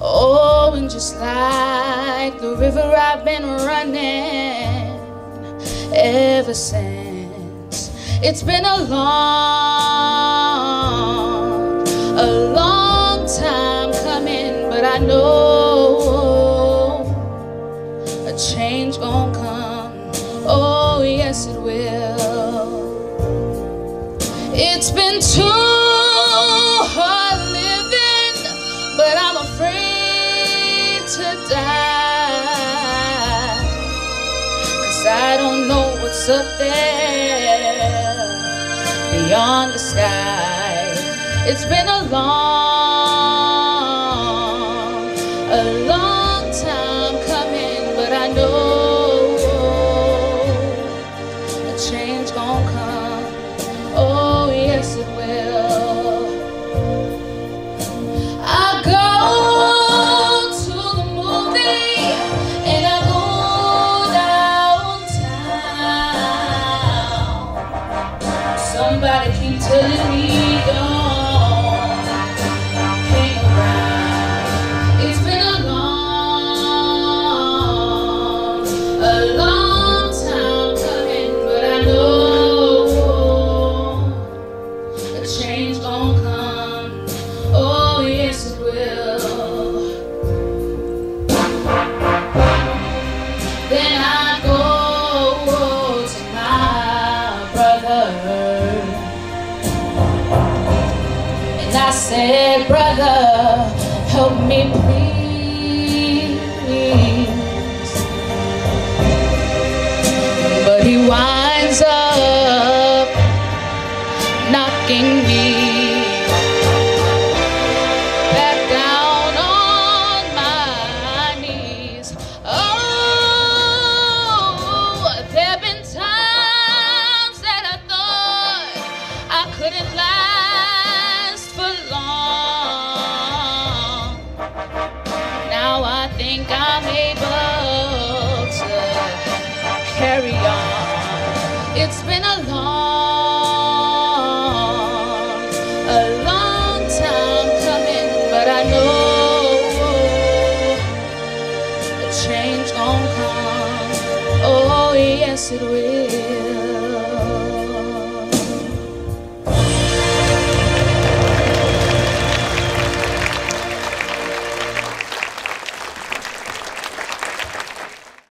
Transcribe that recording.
Oh, and just like the river, I've been running ever since. It's been a long time coming, but I know a change gon' come. Oh, yes, it will. It's been too die, 'cause I don't know what's up there beyond the sky. It's been a long time coming, but I know a change gon' come. Oh, yes, it will. I go telling me don't hang around. It's been a long time coming, but I know a change gon' come. Oh, yes, it will. Then I go to my brother, I said, brother, help me please. But he winds up knocking me back down on my knees. Oh, there've been times that I thought I couldn't lie on. It's been a long time coming, but I know a change gon' come. Oh, yes, it will.